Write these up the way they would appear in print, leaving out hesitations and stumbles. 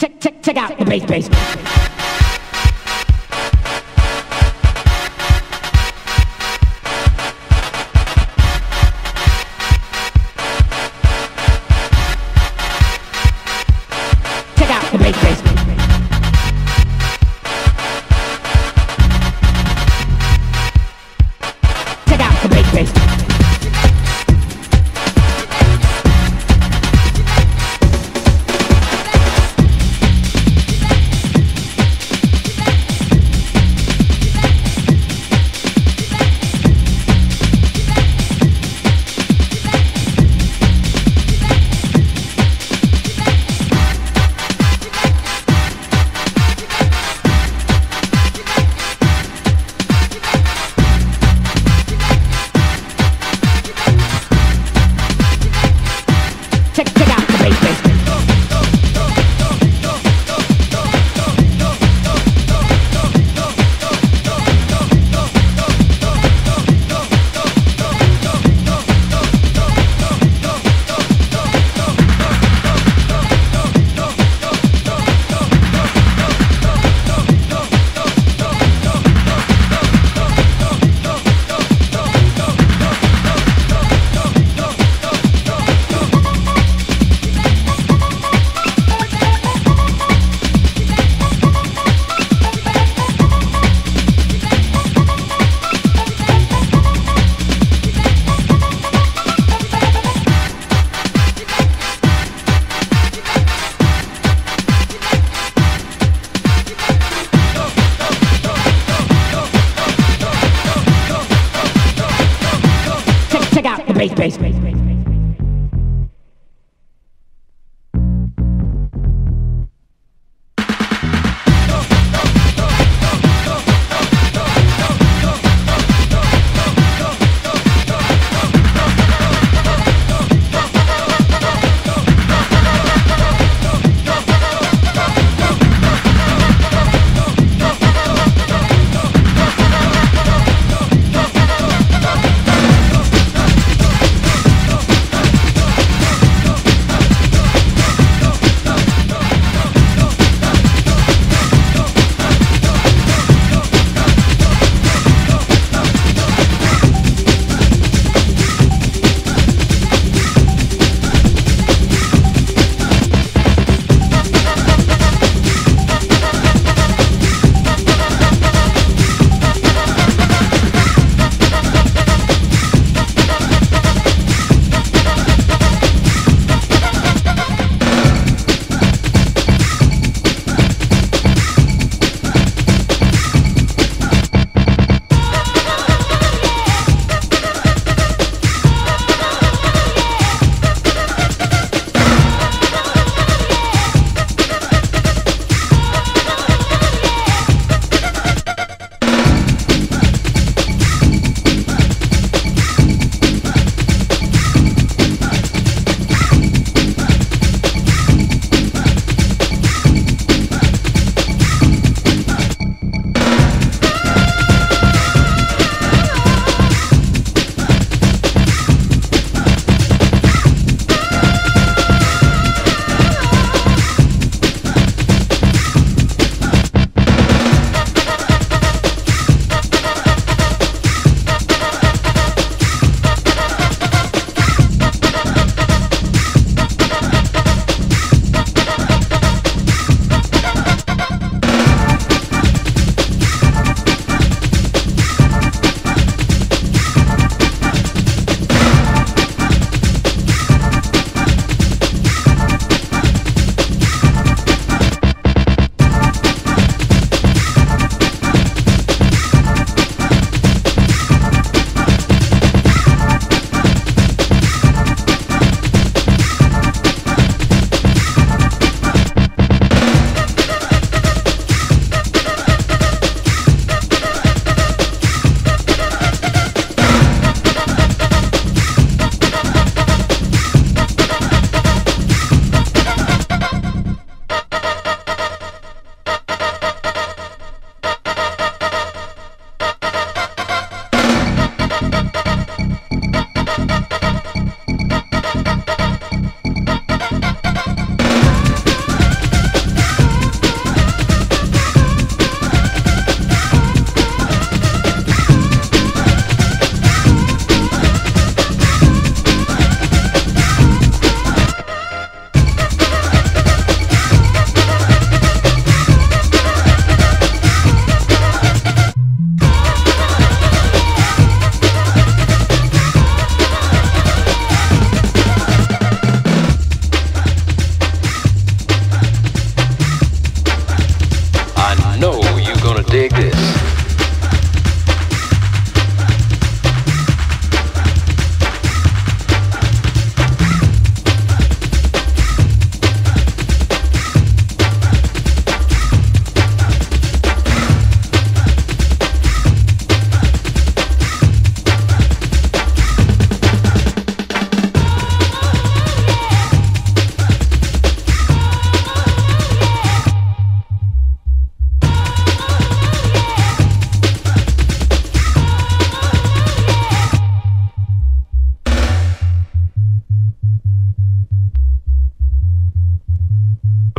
Check out the bass. Bass.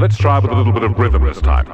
Let's try with a little bit of rhythm this time.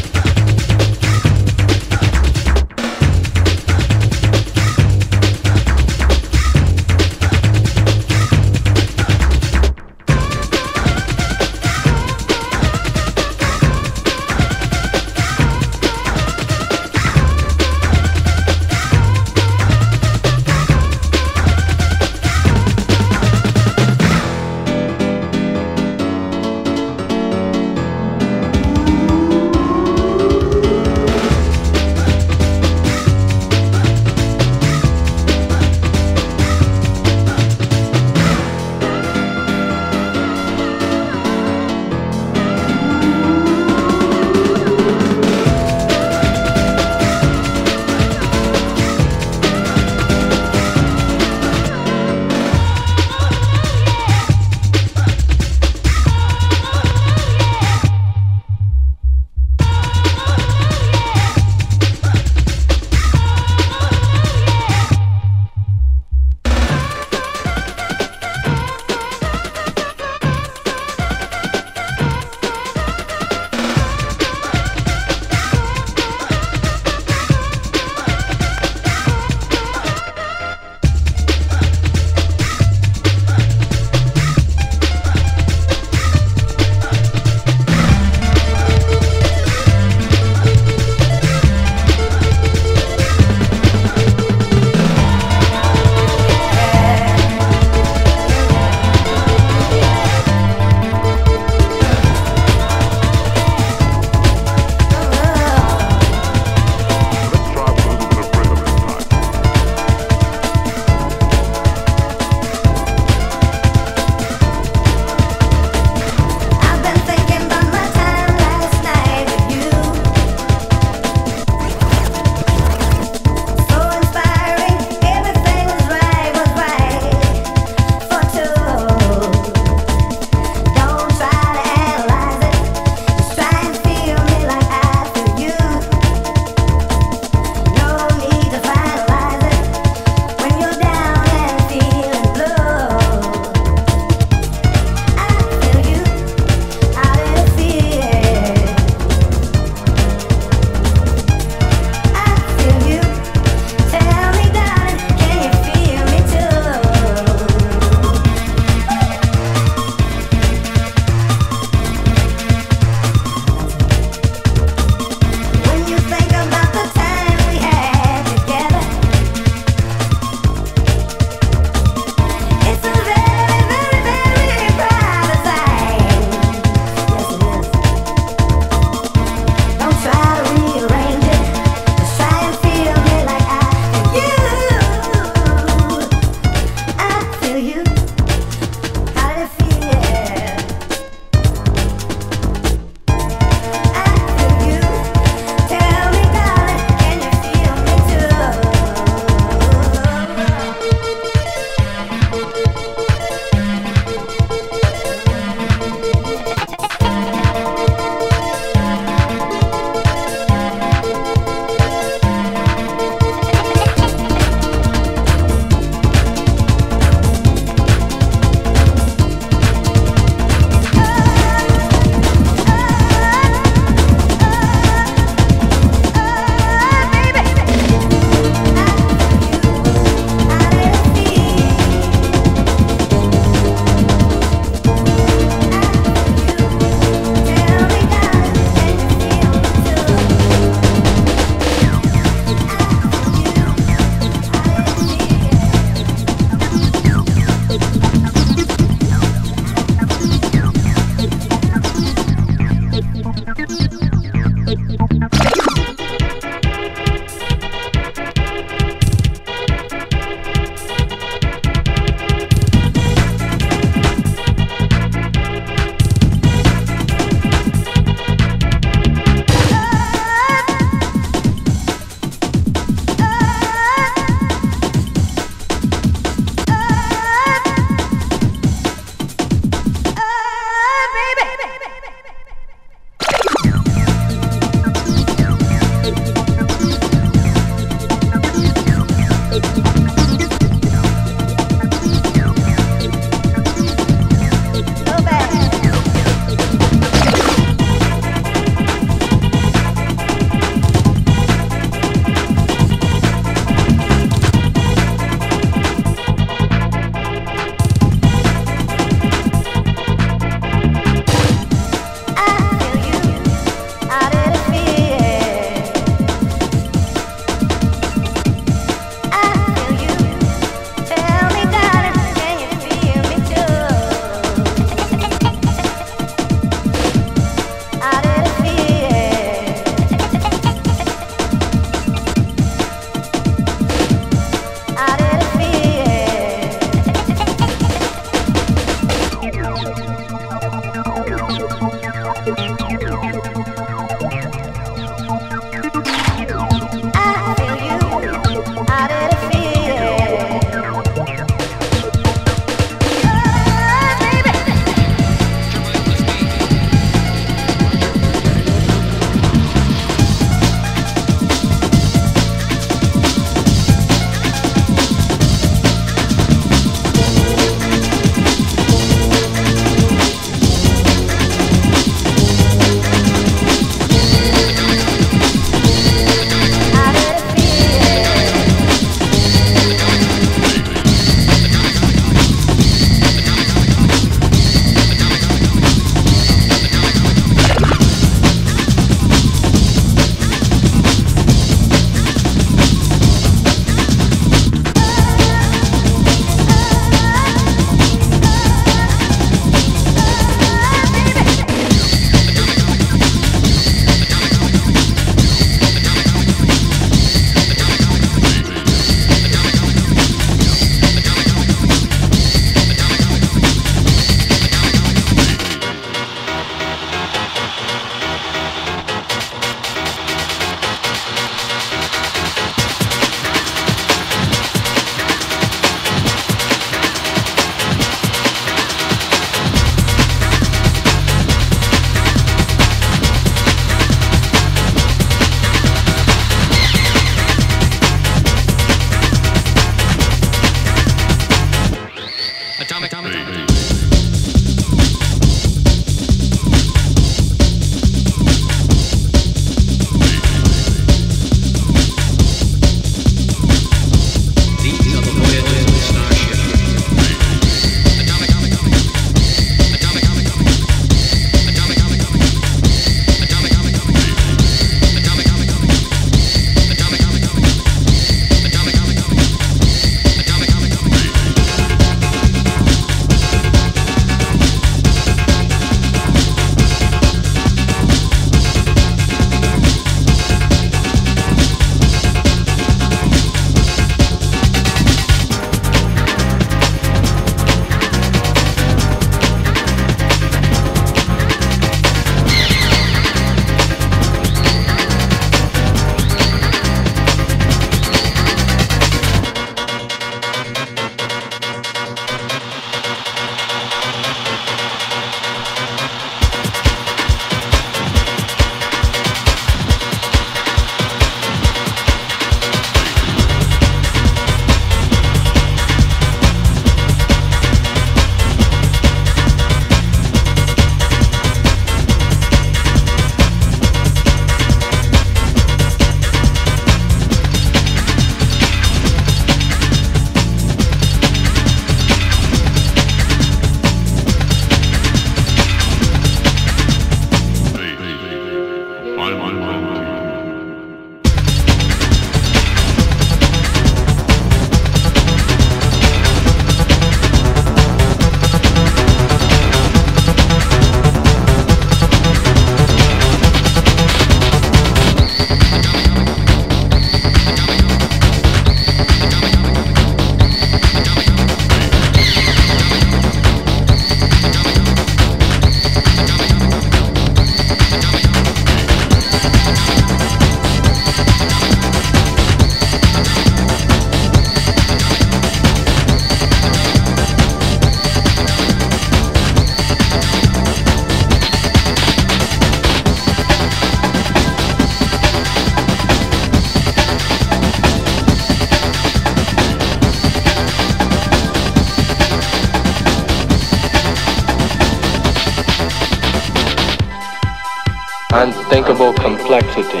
unthinkable complexity.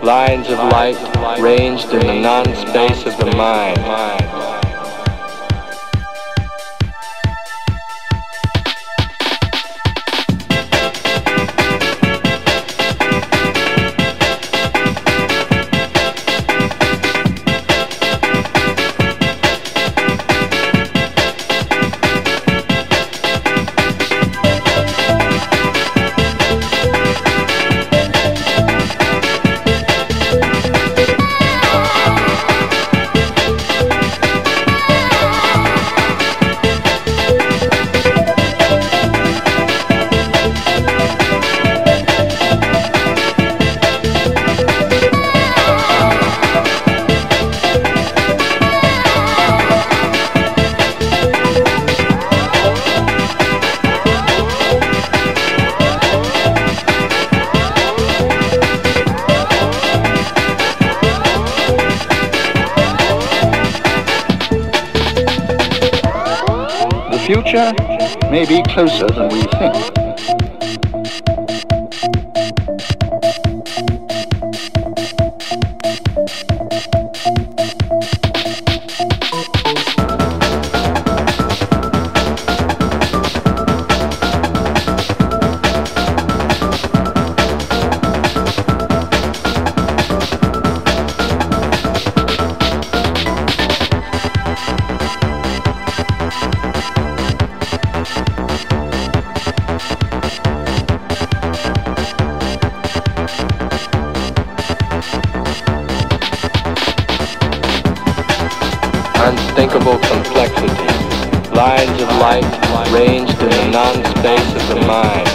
Lines of light ranged in the non-space of the mind. The future may be closer than we think. Unthinkable complexity, lines of light ranged in the non-space of the mind.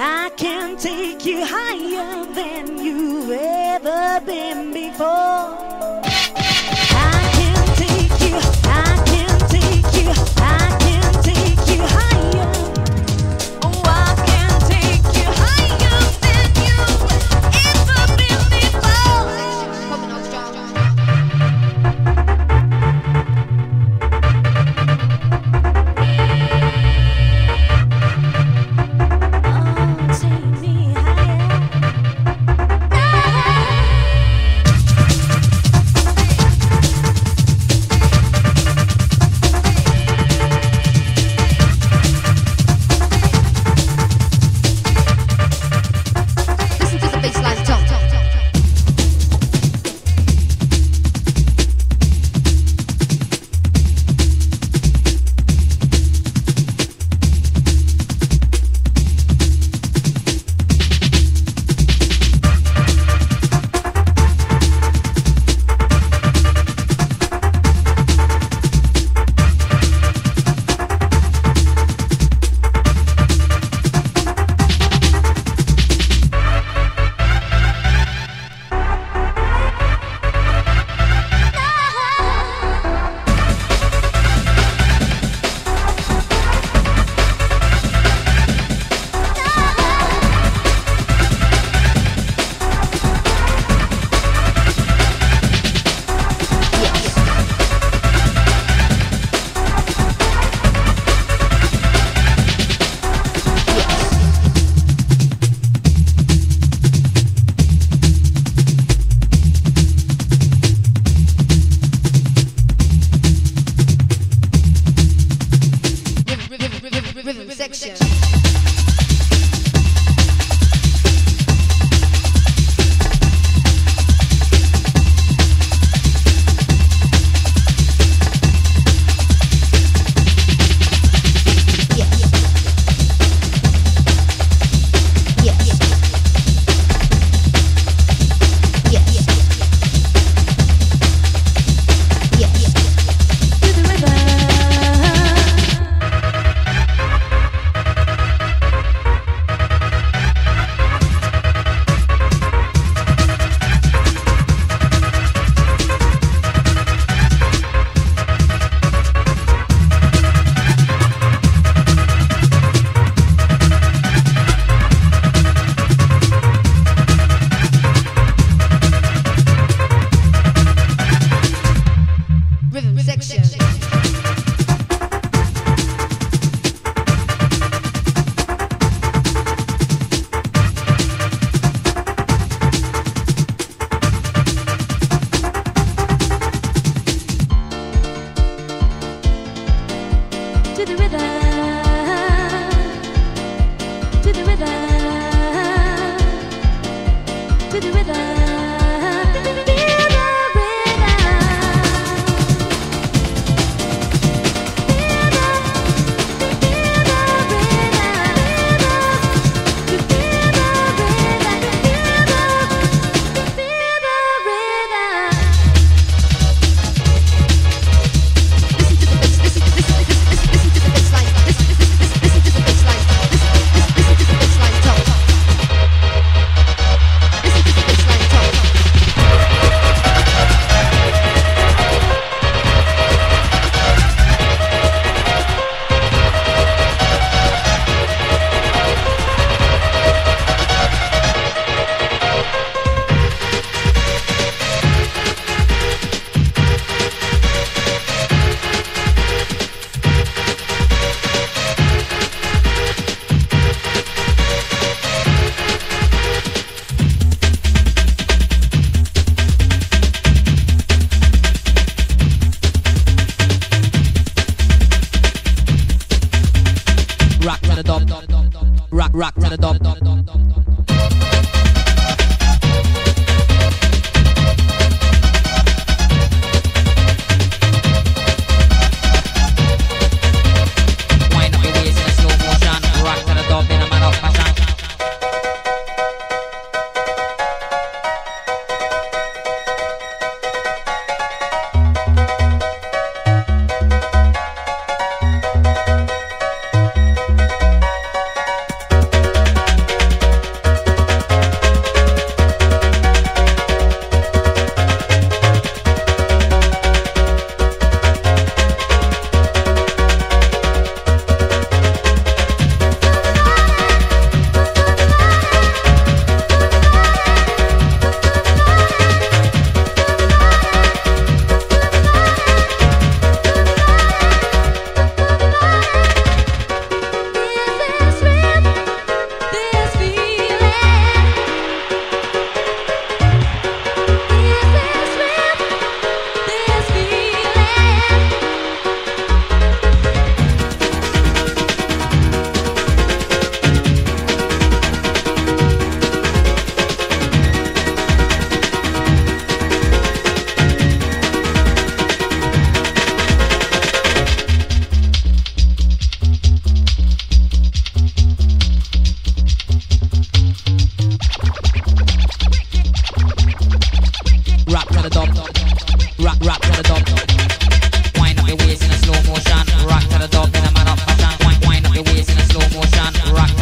I can take you higher than you've ever been before.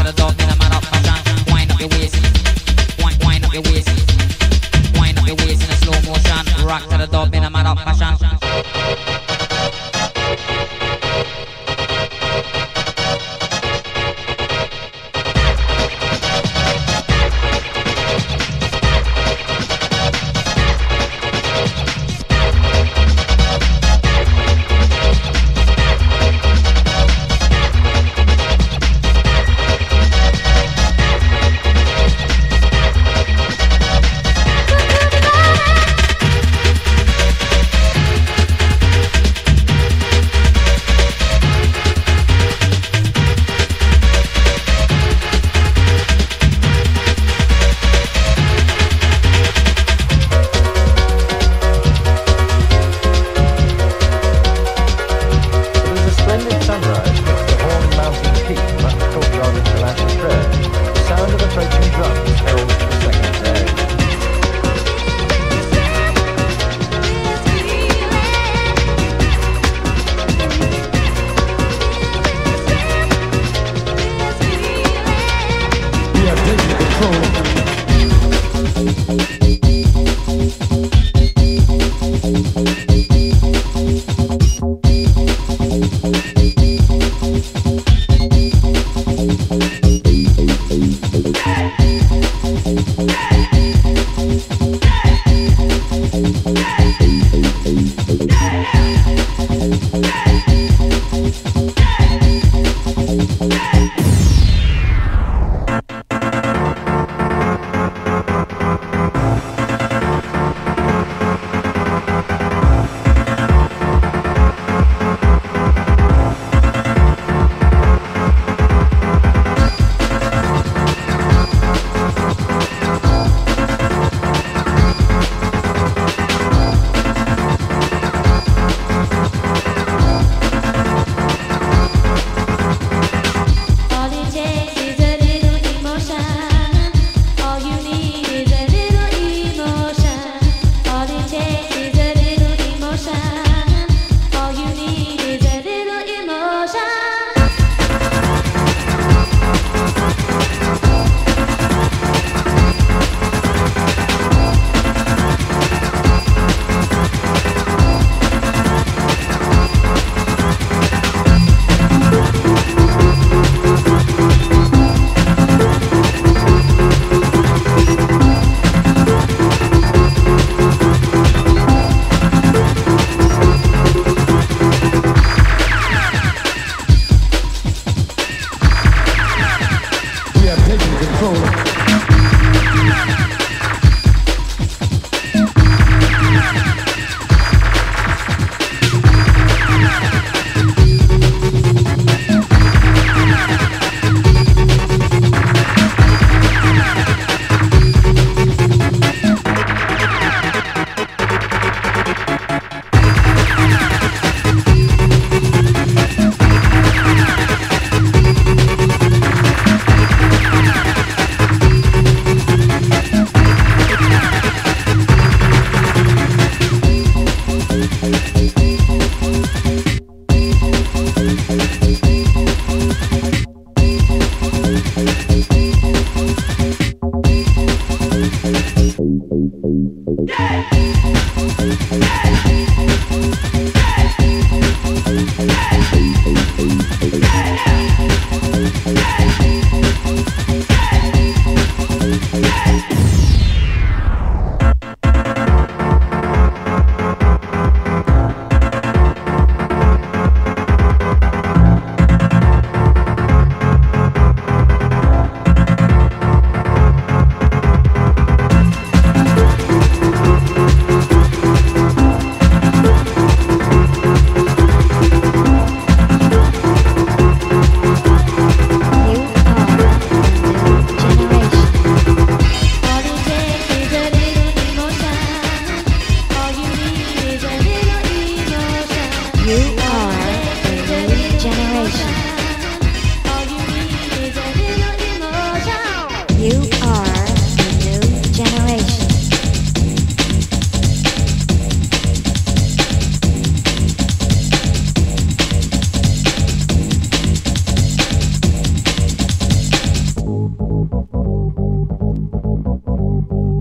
the dog, then I'm out of fashion. Wind up your waist, wind up your waist, wind up your waist in a slow motion. Rock to the dog, then I'm out of fashion.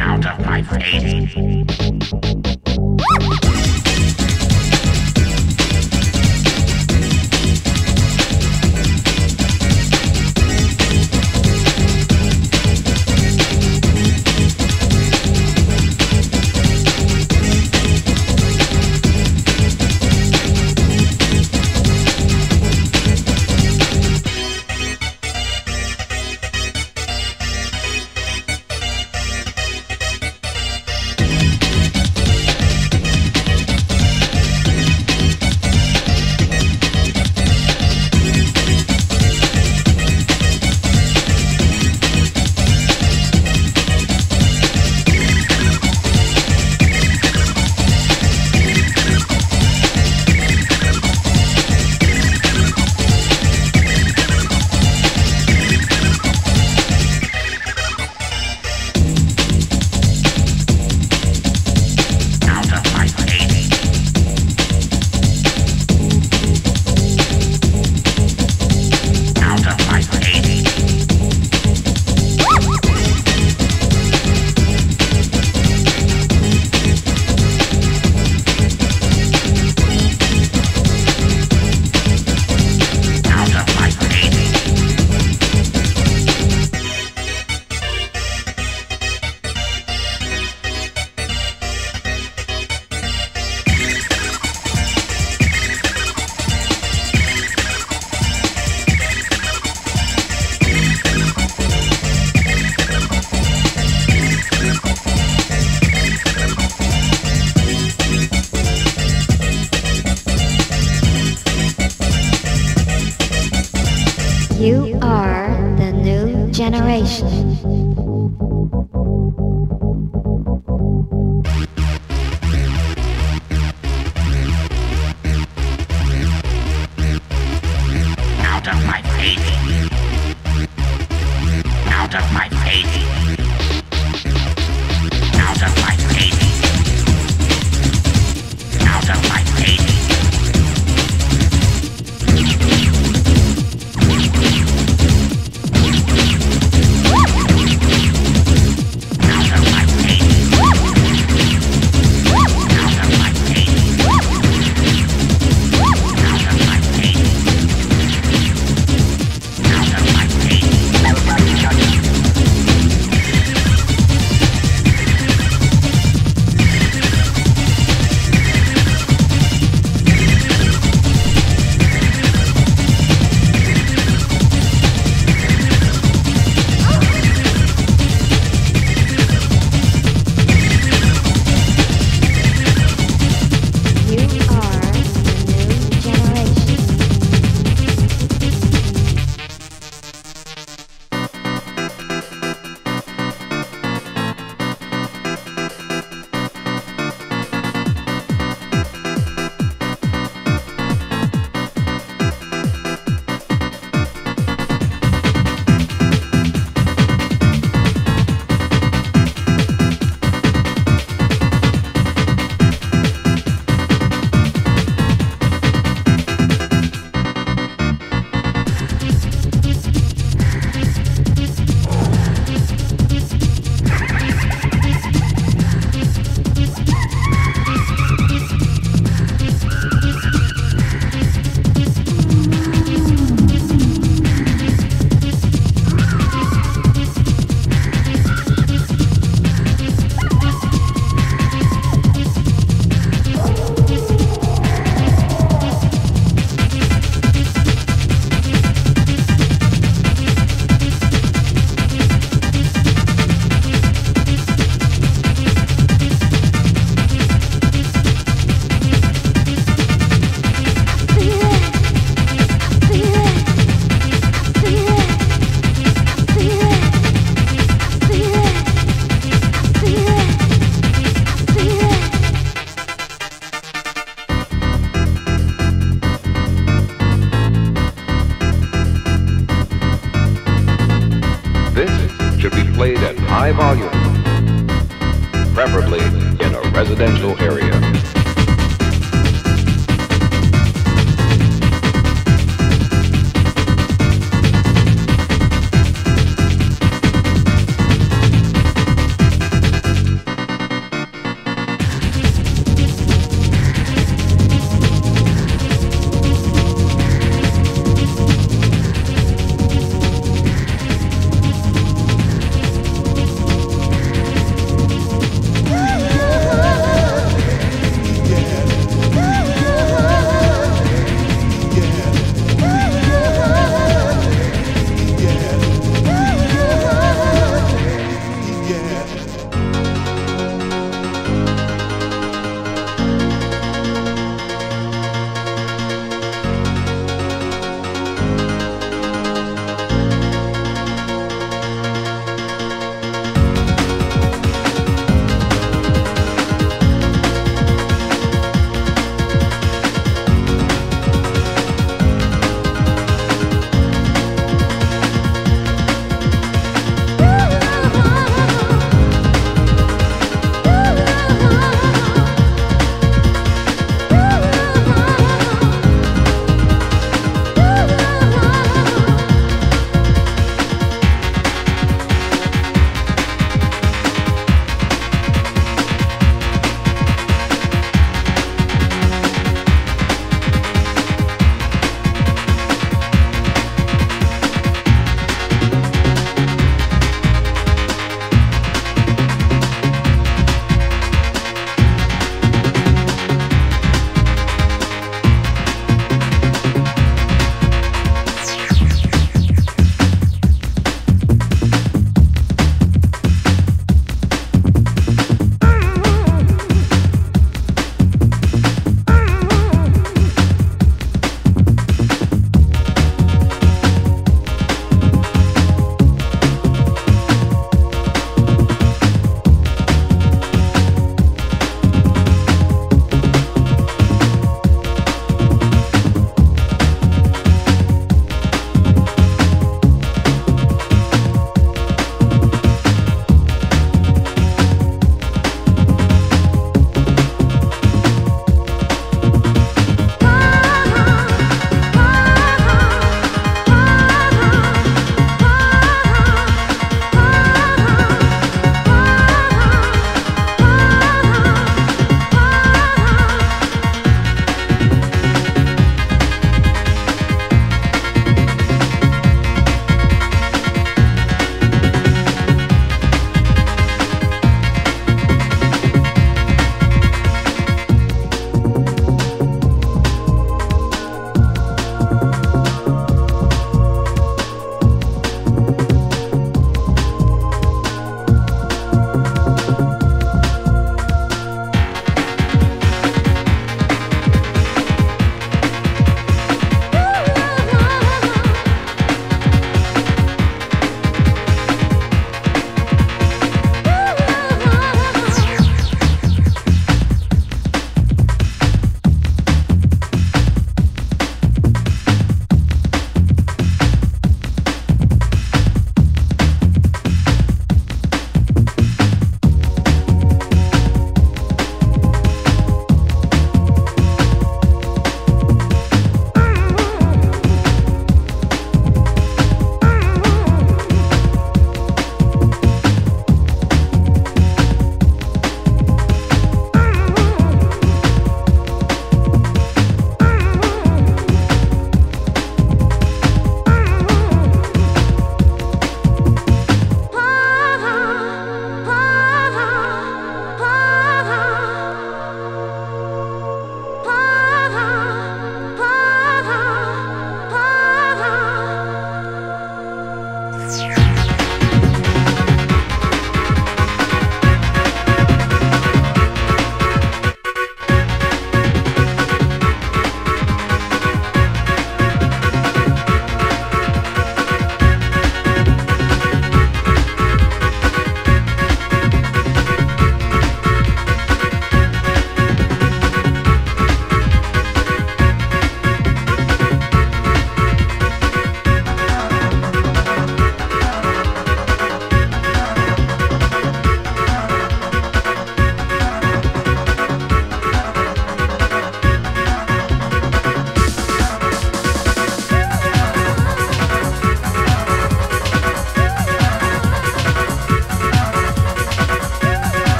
Out of my face. You are the new generation. Out of my face. Out of my face. Out of my face. Out of my face.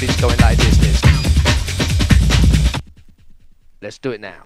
beats going like this. Let's do it now.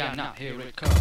ready or not, here it comes.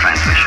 transmission.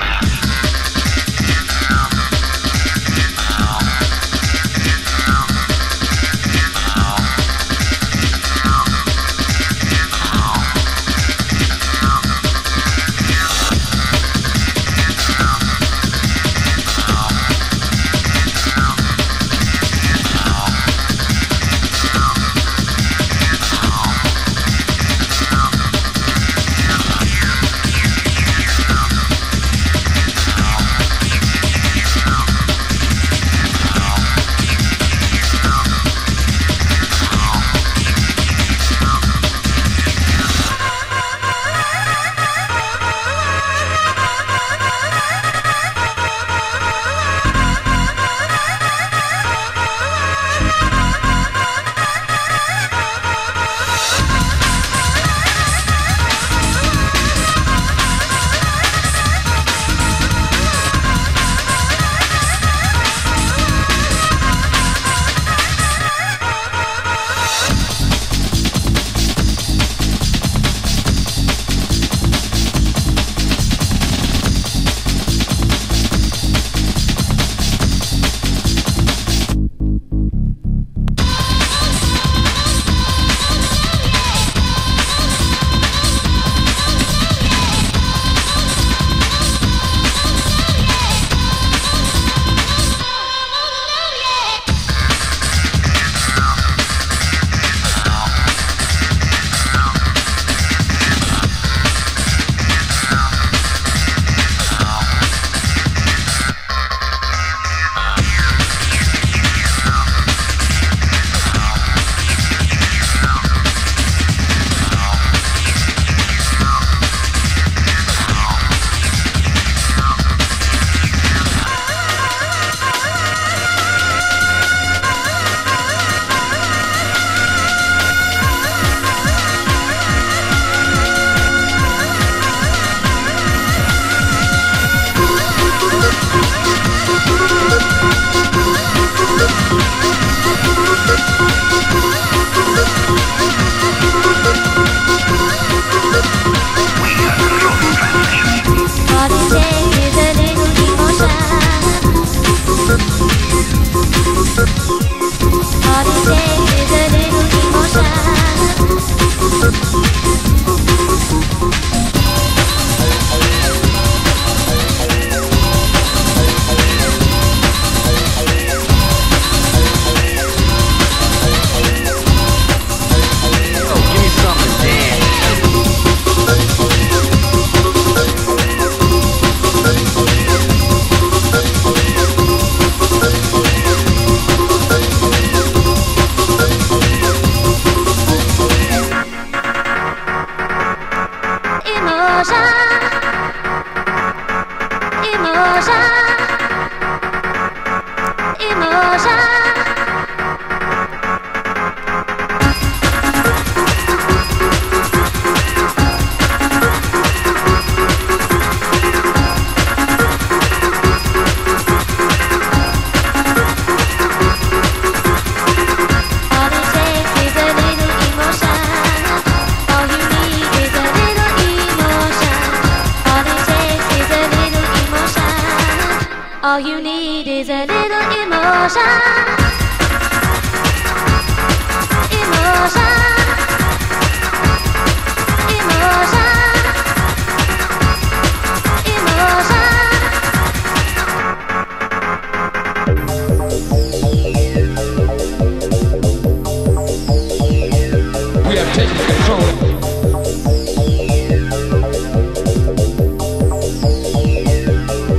All you need is a little emotion. Emotion. Emotion. Emotion. We have taken control.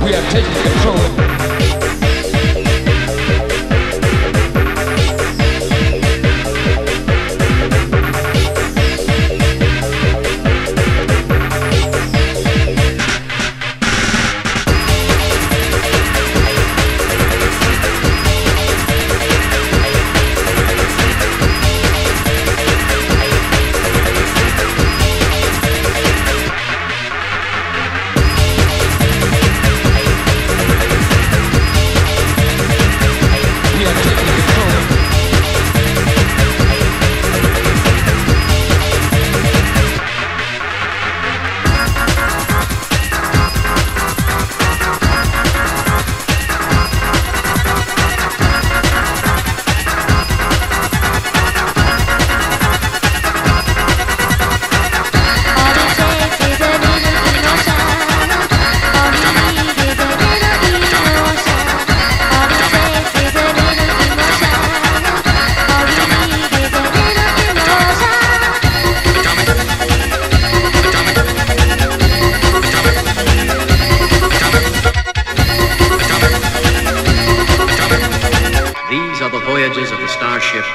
We have taken control. voyages of the starship.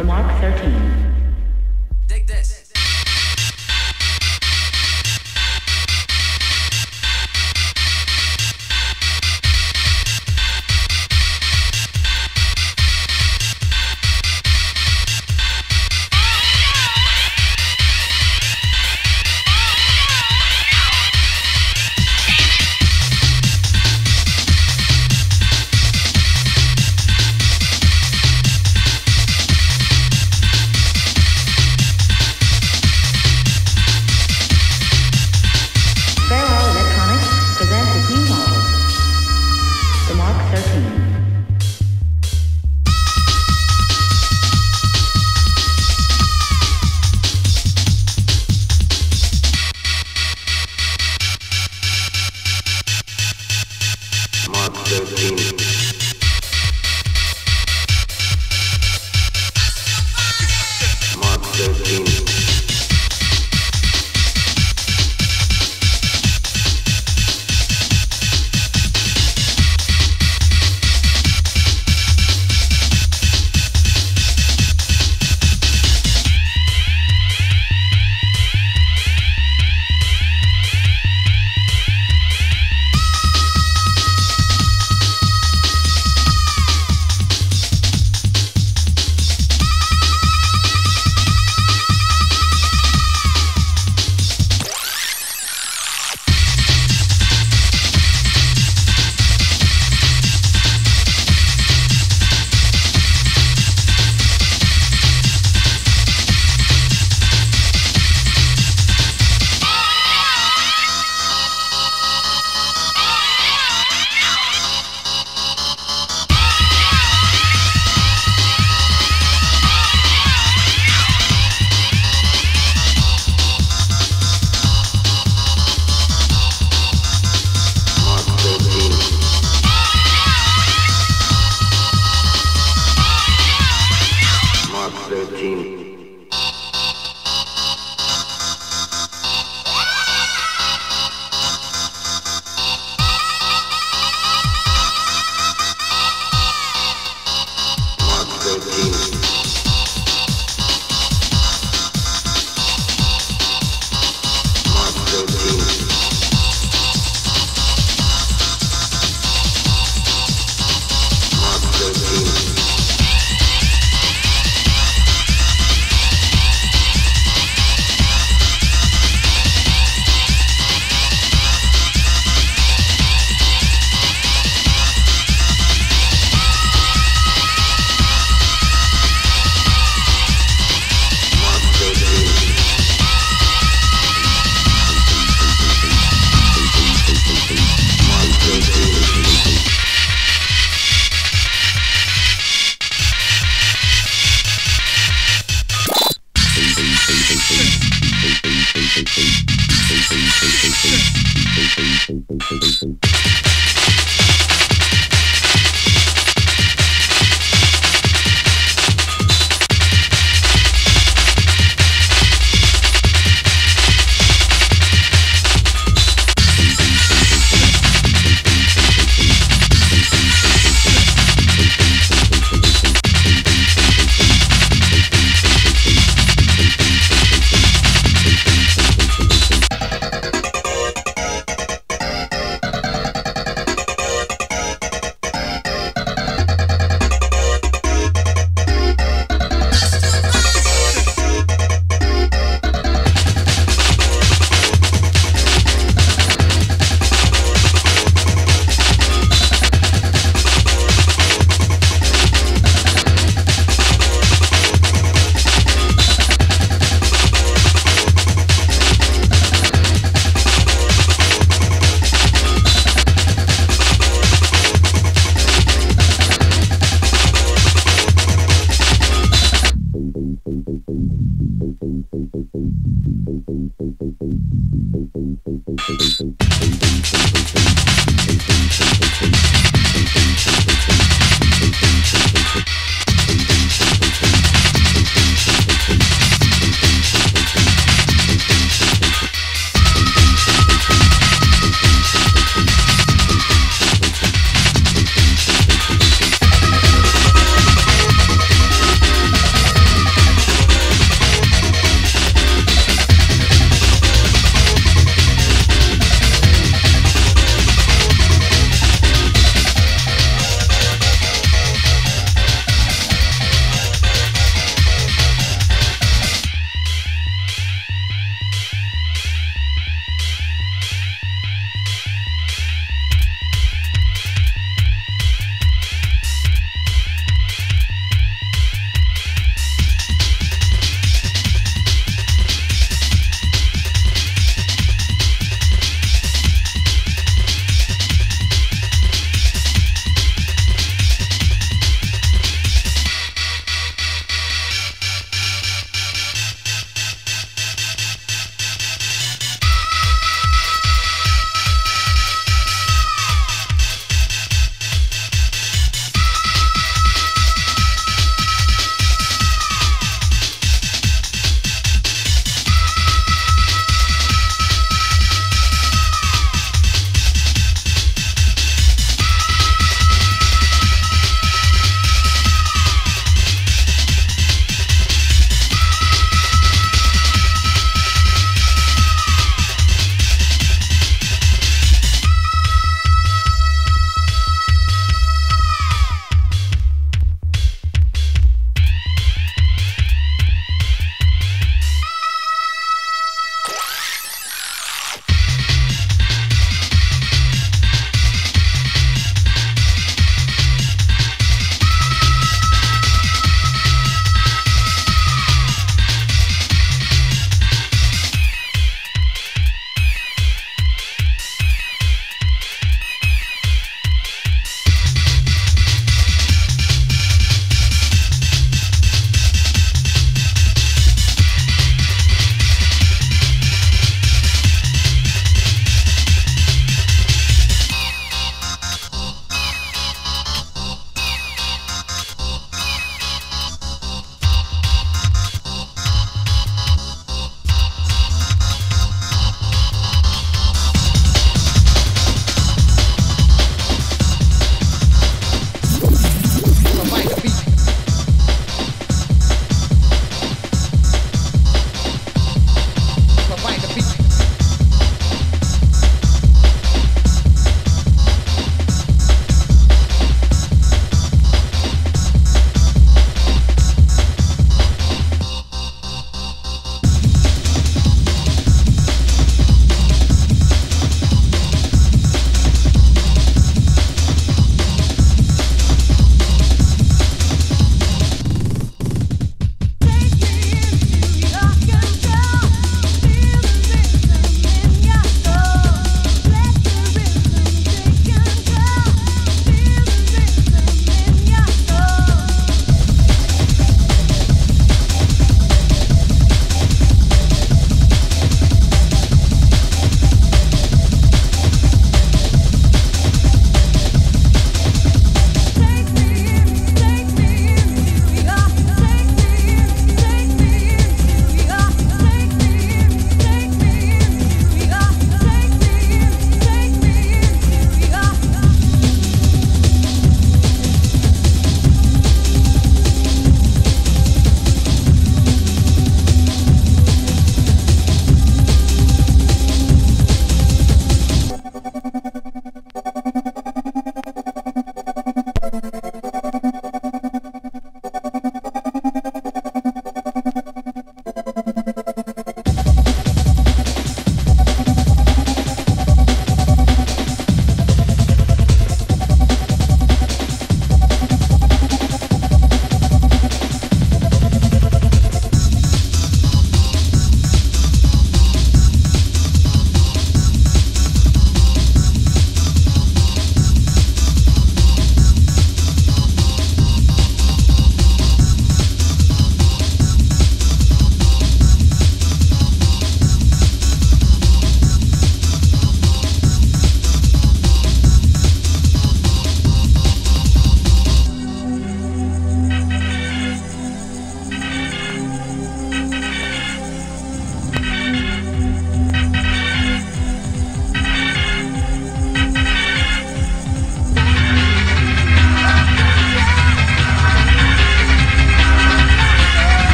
the Mark 13. Dig this.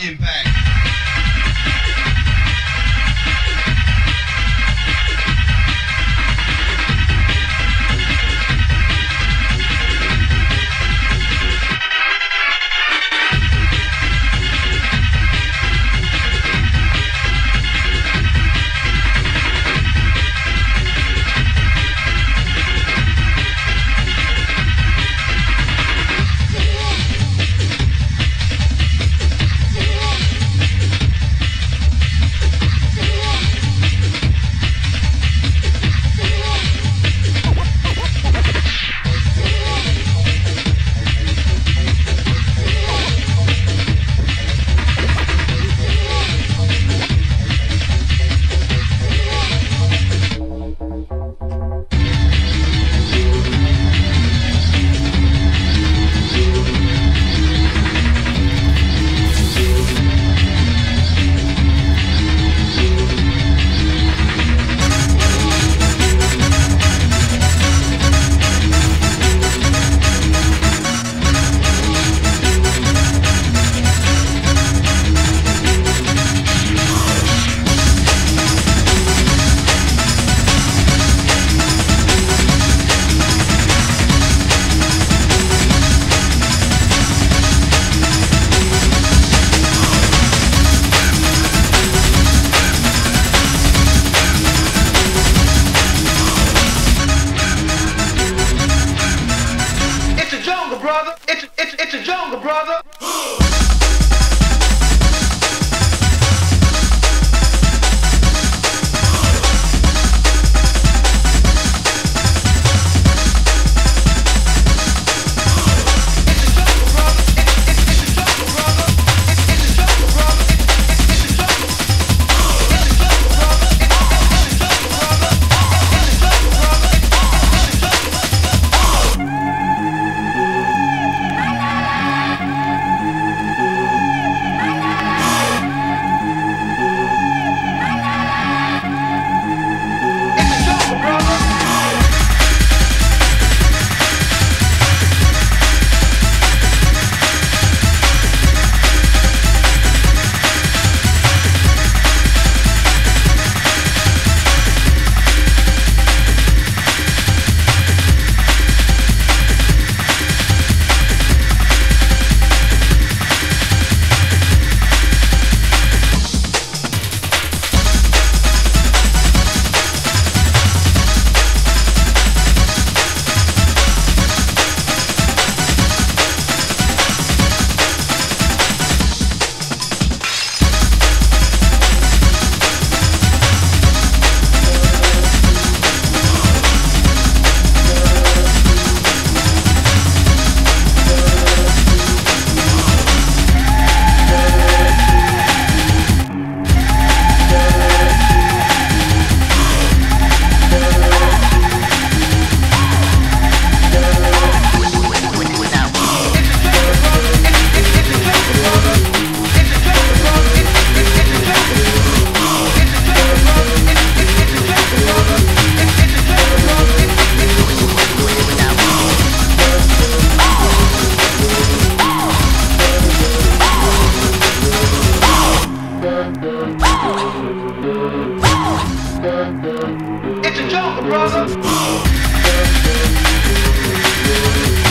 impact. It's a jungle, brother. It's a joke, brother.